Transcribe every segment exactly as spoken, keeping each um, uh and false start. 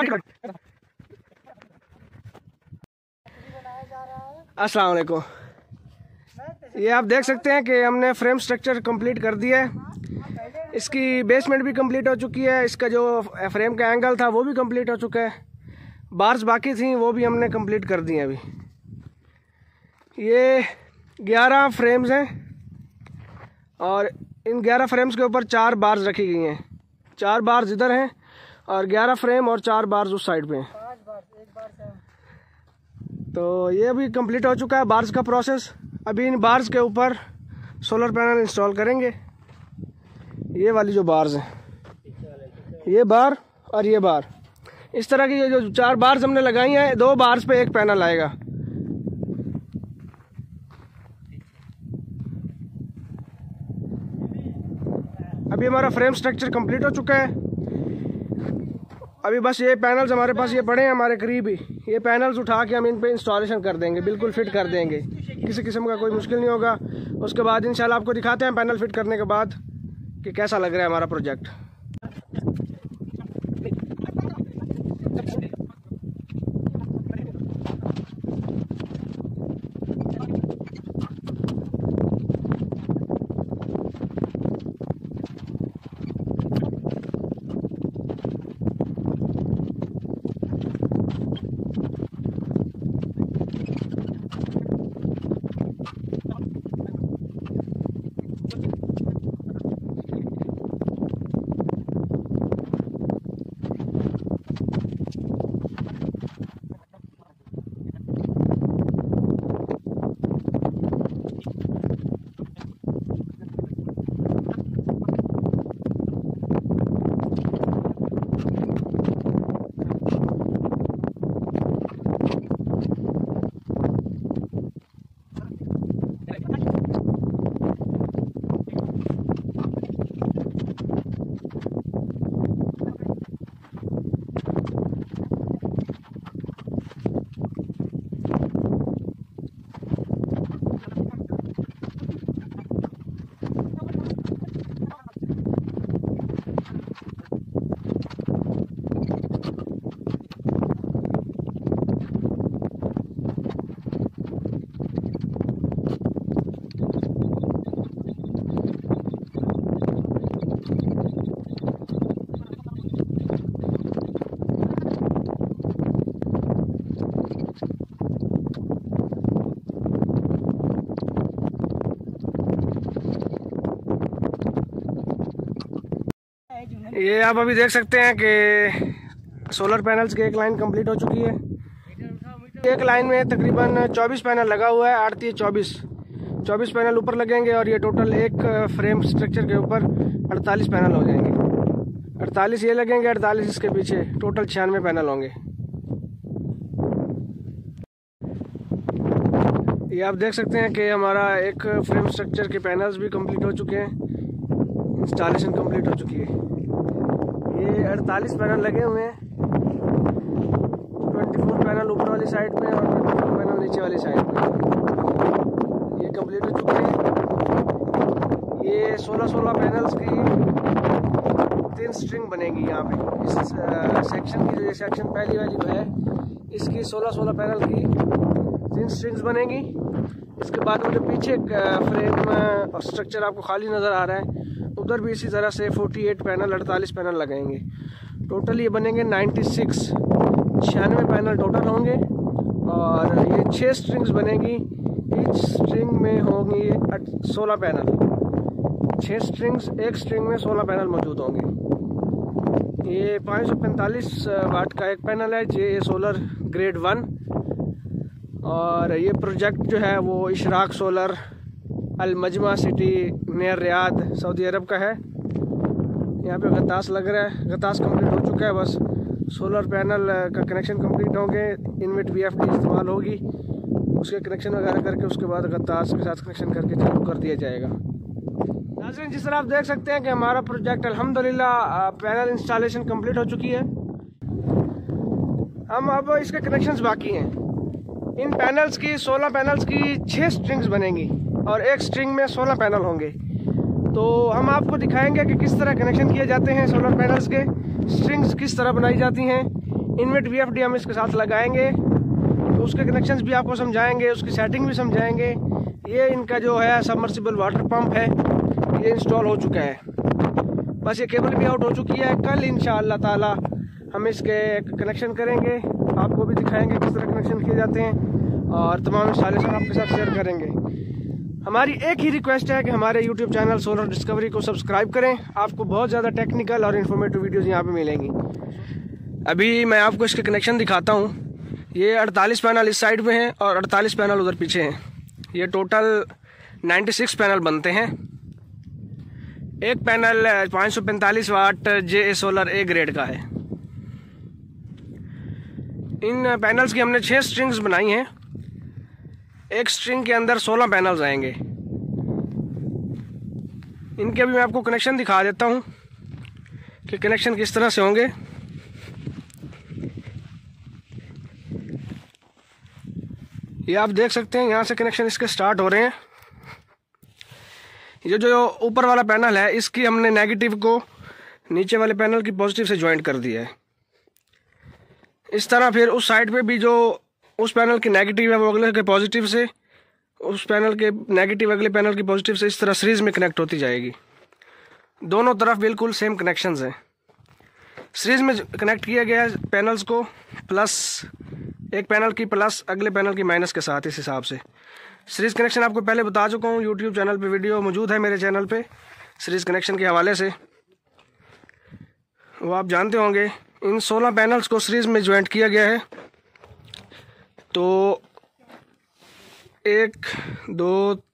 अस्सलाम वालेकुम। ये आप देख सकते हैं कि हमने फ्रेम स्ट्रक्चर कंप्लीट कर दिया है, इसकी बेसमेंट भी कंप्लीट हो चुकी है, इसका जो फ्रेम का एंगल था वो भी कंप्लीट हो चुका है, बार्स बाकी थी वो भी हमने कंप्लीट कर दी हैं। अभी ये ग्यारह फ्रेम्स हैं और इन ग्यारह फ्रेम्स के ऊपर चार बार्स रखी गई हैं, चार बार्स इधर हैं और ग्यारह फ्रेम और चार बार्स उस साइड पे हैं। तो ये भी कंप्लीट हो चुका है बार्स का प्रोसेस। अभी इन बार्स के ऊपर सोलर पैनल इंस्टॉल करेंगे। ये वाली जो बार्स हैं, ये बार और ये बार, इस तरह की जो चार बार्स हमने लगाई हैं, दो बार्स पे एक पैनल आएगा। अभी हमारा फ्रेम स्ट्रक्चर कंप्लीट हो चुका है। अभी बस ये पैनल्स हमारे पास ये पड़े हैं हमारे करीब ही, ये पैनल्स उठा के हम इन पे इंस्टॉलेशन कर देंगे, बिल्कुल फिट कर देंगे, किसी किस्म का कोई मुश्किल नहीं होगा। उसके बाद इंशाल्लाह आपको दिखाते हैं पैनल फिट करने के बाद कि कैसा लग रहा है हमारा प्रोजेक्ट। ये आप अभी देख सकते हैं कि सोलर पैनल्स की एक लाइन कंप्लीट हो चुकी है। एक लाइन में तकरीबन चौबीस पैनल लगा हुआ है, आठ तीन चौबीस चौबीस पैनल ऊपर लगेंगे और ये टोटल एक फ्रेम स्ट्रक्चर के ऊपर अड़तालीस पैनल हो जाएंगे। अड़तालीस ये लगेंगे, अड़तालीस इसके पीछे, टोटल छियानवे पैनल होंगे। ये आप देख सकते हैं कि हमारा एक फ्रेम स्ट्रक्चर के पैनल्स भी कम्प्लीट हो चुके हैं, इंस्टॉलेशन कम्प्लीट हो चुकी है। ये अड़तालीस पैनल लगे हुए हैं, चौबीस पैनल ऊपर वाली साइड पे और चौबीस पैनल नीचे वाली साइड पे, ये कंप्लीट हो चुके हैं। ये सोलह सोलह पैनल्स की तीन स्ट्रिंग बनेगी यहाँ पे, इस सेक्शन की जो ये सेक्शन पहली वाली जो है इसकी सोलह सोलह पैनल की तीन स्ट्रिंग्स बनेंगी। इसके बाद वो जो पीछे फ्रेम और स्ट्रक्चर आपको खाली नज़र आ रहा है, उधर भी इसी तरह से अड़तालीस पैनल अड़तालीस पैनल लगाएंगे। टोटल ये बनेंगे छियानवे, छियानवे पैनल टोटल होंगे और ये छः स्ट्रिंग्स बनेगी, ईच स्ट्रिंग में होंगी सोलह पैनल, छः स्ट्रिंग्स, एक स्ट्रिंग में सोलह पैनल मौजूद होंगे। ये पाँच सौ पैंतालीस वाट का एक पैनल है, J A solar grade one, और ये प्रोजेक्ट जो है वो Ishraq solar Al Majma city near Riyadh Saudi अरब का है। यहाँ पे गतास लग रहा है, गतास कंप्लीट हो चुका है, बस सोलर पैनल का कनेक्शन कंप्लीट होंगे, इन्वर्ट वी एफ डी इस्तेमाल होगी, उसके कनेक्शन वगैरह करके उसके बाद गतास के साथ कनेक्शन करके चालू कर दिया जाएगा। नाज़रीन, जिस तरह आप देख सकते हैं कि हमारा प्रोजेक्ट अल्हम्दुलिल्लाह पैनल इंस्टॉलेशन कंप्लीट हो चुकी है। हम अब इसके कनेक्शंस बाकी हैं। इन पैनल्स की सोलह पैनल्स की छः स्ट्रिंग्स बनेंगी और एक स्ट्रिंग में सोलह पैनल होंगे। तो हम आपको दिखाएंगे कि किस तरह कनेक्शन किए जाते हैं, सोलर पैनल्स के स्ट्रिंग्स किस तरह बनाई जाती हैं, इन्वर्ट वीएफडी हम इसके साथ लगाएंगे, तो उसके कनेक्शंस भी आपको समझाएंगे, उसकी सेटिंग भी समझाएंगे। ये इनका जो है सबमर्सिबल वाटर पंप है, ये इंस्टॉल हो चुका है, बस ये केबल भी आउट हो चुकी है। कल इंशाअल्लाह ताला हम इसके कनेक्शन करेंगे, आपको भी दिखाएंगे किस तरह कनेक्शन किए जाते हैं और तमाम इंस्टॉलेशन आपके साथ शेयर करेंगे। हमारी एक ही रिक्वेस्ट है कि हमारे यूट्यूब चैनल सोलर डिस्कवरी को सब्सक्राइब करें, आपको बहुत ज़्यादा टेक्निकल और इन्फॉर्मेटिव वीडियोज़ यहाँ पे मिलेंगी। अभी मैं आपको इसके कनेक्शन दिखाता हूँ। ये अड़तालीस पैनल इस साइड में हैं और अड़तालीस पैनल उधर पीछे हैं। ये टोटल छियानवे पैनल बनते हैं। एक पैनल पाँच सौ पैंतालीस वाट जे ए सोलर ए ग्रेड का है। इन पैनल्स की हमने छः स्ट्रिंग्स बनाई हैं, एक स्ट्रिंग के अंदर सोलह पैनल्स आएंगे। इनके भी मैं आपको कनेक्शन दिखा देता हूँ कि कनेक्शन किस तरह से होंगे। ये आप देख सकते हैं, यहाँ से कनेक्शन इसके स्टार्ट हो रहे हैं। ये जो ऊपर वाला पैनल है, इसकी हमने नेगेटिव को नीचे वाले पैनल की पॉजिटिव से जॉइंट कर दिया है। इस तरह फिर उस साइड पे भी जो उस पैनल की नेगेटिव है वो अगले के पॉजिटिव से, उस पैनल के नेगेटिव अगले पैनल की पॉजिटिव से, इस तरह सीरीज़ में कनेक्ट होती जाएगी। दोनों तरफ बिल्कुल सेम कनेक्शंस हैं। सीरीज़ में कनेक्ट किया गया है पैनल्स को, प्लस एक पैनल की प्लस अगले पैनल की माइनस के साथ। इस हिसाब से सीरीज़ कनेक्शन आपको पहले बता चुका हूँ, यूट्यूब चैनल पर वीडियो मौजूद है मेरे चैनल पर सीरीज़ कनेक्शन के हवाले से, वो आप जानते होंगे। इन सोलह पैनल्स को सीरीज़ में ज्वाइंट किया गया है, तो एक दो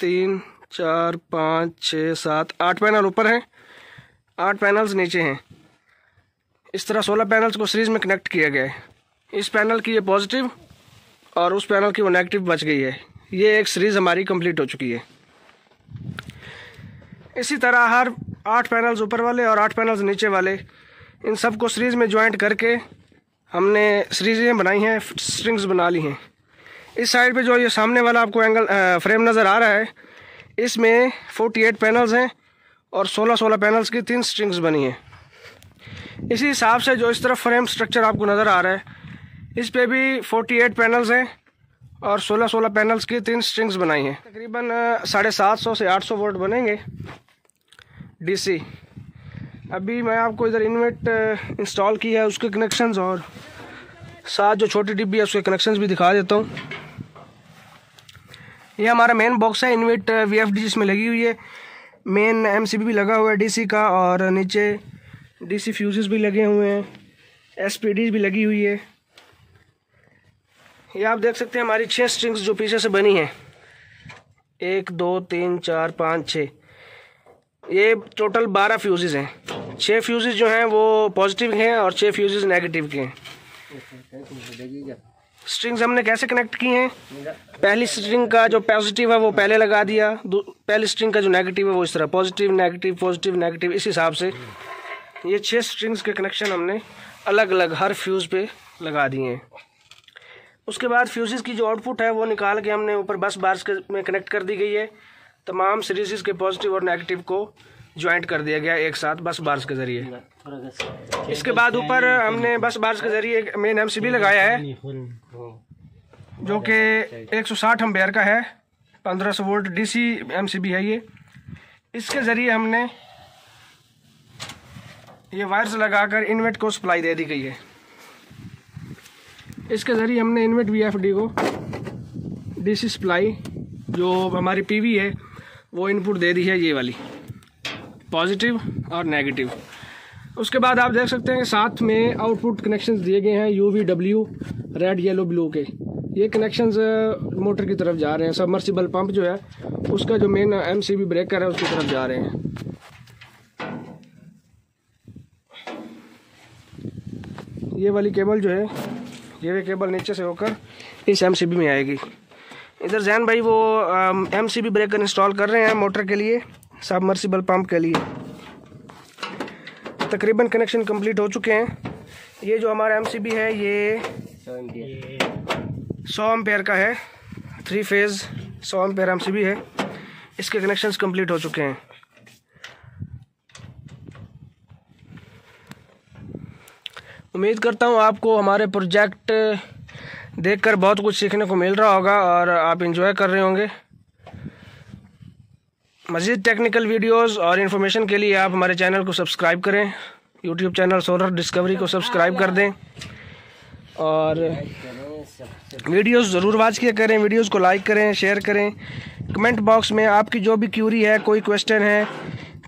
तीन चार पाँच छः सात आठ पैनल ऊपर हैं, आठ पैनल्स नीचे हैं। इस तरह सोलह पैनल्स को सीरीज़ में कनेक्ट किया गया है। इस पैनल की ये पॉजिटिव और उस पैनल की वो नेगेटिव बच गई है। ये एक सीरीज़ हमारी कंप्लीट हो चुकी है। इसी तरह हर आठ पैनल्स ऊपर वाले और आठ पैनल्स नीचे वाले, इन सब को सीरीज़ में ज्वाइंट करके हमने सीरीज़ें बनाई हैं, स्ट्रिंग्स बना ली हैं। इस साइड पे जो ये सामने वाला आपको एंगल आ, फ्रेम नज़र आ रहा है, इसमें अड़तालीस पैनल्स हैं और सोलह सोलह पैनल्स की तीन स्ट्रिंग्स बनी हैं। इसी हिसाब से जो इस तरफ फ्रेम स्ट्रक्चर आपको नज़र आ रहा है, इस पे भी अड़तालीस पैनल्स हैं और सोलह सोलह पैनल्स की तीन स्ट्रिंग्स बनाई हैं। तकरीबन साढ़े सात सौ से आठ सौ वोल्ट बनेंगे डीसी। अभी मैं आपको इधर इन्वर्ट इंस्टॉल किया है उसके कनेक्शंस और साथ जो छोटी डिब्बी है उसके कनेक्शंस भी दिखा देता हूँ। ये हमारा मेन बॉक्स है इन्वर्ट वीएफडी, जिसमें लगी हुई है मेन एमसीबी भी लगा हुआ है डीसी का, और नीचे डीसी फ्यूजेस भी लगे हुए हैं, एसपीडी भी लगी हुई है। ये आप देख सकते हैं हमारी छः स्ट्रिंग्स जो पीछे से बनी हैं, एक दो तीन चार पाँच छः, ये टोटल बारह फ्यूजेस हैं। छः फ्यूज़ जो हैं वो पॉजिटिव हैं और छः फ्यूज़ नेगेटिव के हैं। स्ट्रिंग्स हमने कैसे कनेक्ट की हैं, पहली स्ट्रिंग का जो पॉजिटिव है वो पहले लगा दिया, पहली स्ट्रिंग का जो नेगेटिव है वो इस तरह पॉजिटिव नेगेटिव पॉजिटिव नेगेटिव, इस हिसाब से ये छः स्ट्रिंग्स के कनेक्शन हमने अलग अलग हर फ्यूज़ पे लगा दिए हैं। उसके बाद फ्यूज़ की जो आउटपुट है वो निकाल के हमने ऊपर बस बार्स में कनेक्ट कर दी गई है। तमाम सीरीज़ के पॉजिटिव और नेगेटिव को ज्वाइंट कर दिया गया एक साथ बस बार्स के ज़रिए। इसके बाद ऊपर हमने बस बार्स के ज़रिए मेन एमसीबी लगाया है जो कि एक सौ साठ एम्पीयर का है, पंद्रह सौ वोल्ट डीसी एमसीबी है ये। इसके ज़रिए हमने ये वायर्स लगाकर इन्वर्ट को सप्लाई दे दी गई है। इसके ज़रिए हमने इन्वर्ट वीएफडी को डीसी सप्लाई, जो हमारी पीवी है, वो इनपुट दे दी है, ये वाली पॉजिटिव और नेगेटिव। उसके बाद आप देख सकते हैं साथ में आउटपुट कनेक्शंस दिए गए हैं U V W red yellow blue के। ये कनेक्शंस मोटर की तरफ जा रहे हैं, सबमर्सिबल पंप जो है उसका जो मेन एमसीबी ब्रेकर है उसकी तरफ जा रहे हैं। ये वाली केबल जो है, ये वाली केबल नीचे से होकर इस एमसीबी में आएगी। इधर जैन भाई वो एमसीबी ब्रेकर इंस्टॉल कर रहे हैं मोटर के लिए, सबमर्सिबल पंप के लिए। तकरीबन कनेक्शन कंप्लीट हो चुके हैं। ये जो हमारा एमसीबी है ये सौ एम्पेयर का है, थ्री फेज़ सौ एम्पेयर एमसीबी है। इसके कनेक्शंस कंप्लीट हो चुके हैं। उम्मीद करता हूँ आपको हमारे प्रोजेक्ट देखकर बहुत कुछ सीखने को मिल रहा होगा और आप एंजॉय कर रहे होंगे। मज़ीद टेक्निकल वीडियोस और इन्फॉर्मेशन के लिए आप हमारे चैनल को सब्सक्राइब करें, यूट्यूब चैनल सोलर डिस्कवरी को सब्सक्राइब कर दें और वीडियोस ज़रूर वाच किया करें। वीडियोस को लाइक करें, शेयर करें। कमेंट बॉक्स में आपकी जो भी क्यूरी है, कोई क्वेश्चन है,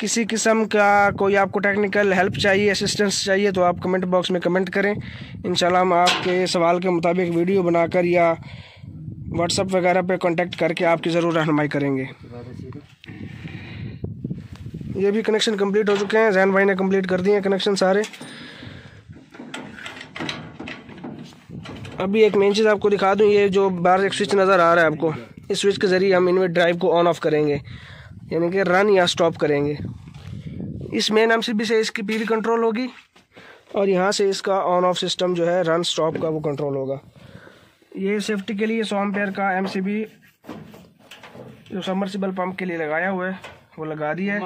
किसी किस्म का कोई आपको टेक्निकल हेल्प चाहिए, असिस्टेंस चाहिए, तो आप कमेंट बॉक्स में कमेंट करें। इंशाल्लाह हम आपके सवाल के मुताबिक वीडियो बनाकर या व्हाट्सएप वगैरह पे कांटेक्ट करके आपकी ज़रूर रहनुमाई करेंगे। ये भी कनेक्शन कंप्लीट हो चुके हैं, जैन भाई ने कंप्लीट कर दिए हैं कनेक्शन सारे। अभी एक मेन चीज़ आपको दिखा दूं, ये जो बाहर एक स्विच नज़र आ रहा है आपको, इस स्विच के ज़रिए हम इन्वर्टर ड्राइव को ऑन ऑफ करेंगे, यानी कि रन या स्टॉप करेंगे। इस मेन एमसीबी से इसकी पीवी कंट्रोल होगी और यहाँ से इसका ऑन ऑफ सिस्टम जो है रन स्टॉप का वो कंट्रोल होगा। ये सेफ्टी के लिए सौ एम्पेयर का एमसीबी जो सबमर्सिबल पंप के लिए लगाया हुआ है वो लगा दिया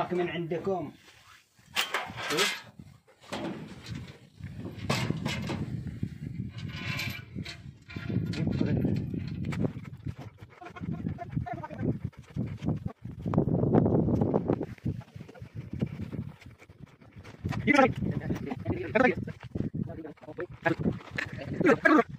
है।